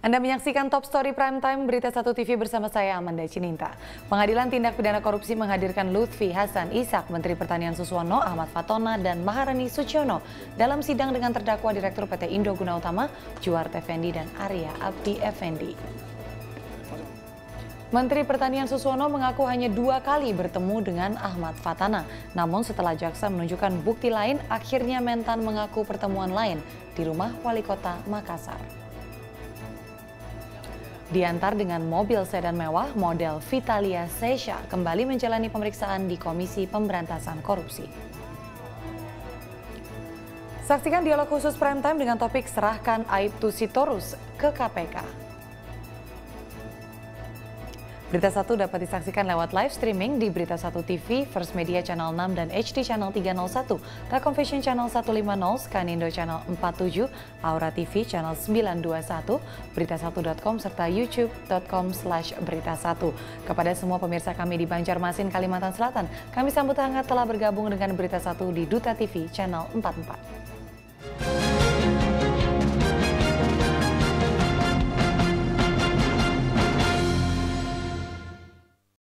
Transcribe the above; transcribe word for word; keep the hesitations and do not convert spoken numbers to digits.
Anda menyaksikan Top Story Prime Time Berita Satu T V bersama saya Amanda Cininta. Pengadilan Tindak Pidana Korupsi menghadirkan Lutfi Hasan Ishak, Menteri Pertanian Suswono, Ahmad Fathanah, dan Maharani Suciono dalam sidang dengan terdakwa Direktur P T Indo Guna Utama, Juarte Effendi dan Arya Abdi Effendi. Menteri Pertanian Suswono mengaku hanya dua kali bertemu dengan Ahmad Fathanah. Namun setelah jaksa menunjukkan bukti lain, akhirnya Mentan mengaku pertemuan lain di rumah Wali Kota Makassar. Diantar dengan mobil sedan mewah model Vitalia Seshya kembali menjalani pemeriksaan di Komisi Pemberantasan Korupsi. Saksikan dialog khusus Prime Time dengan topik serahkan Aiptu Sitorus ke K P K. Berita Satu dapat disaksikan lewat live streaming di Berita Satu T V, FirstMedia Channel enam dan H D Channel tiga nol satu, Telkomvision Channel seratus lima puluh, Skynindo Channel empat tujuh, Aora T V Channel sembilan dua satu, berita satu dot com serta youtube dot com slash berita satu. Kepada semua pemirsa kami di Banjarmasin, Kalimantan Selatan, kami sambut hangat telah bergabung dengan Berita Satu di Duta T V Channel empat empat.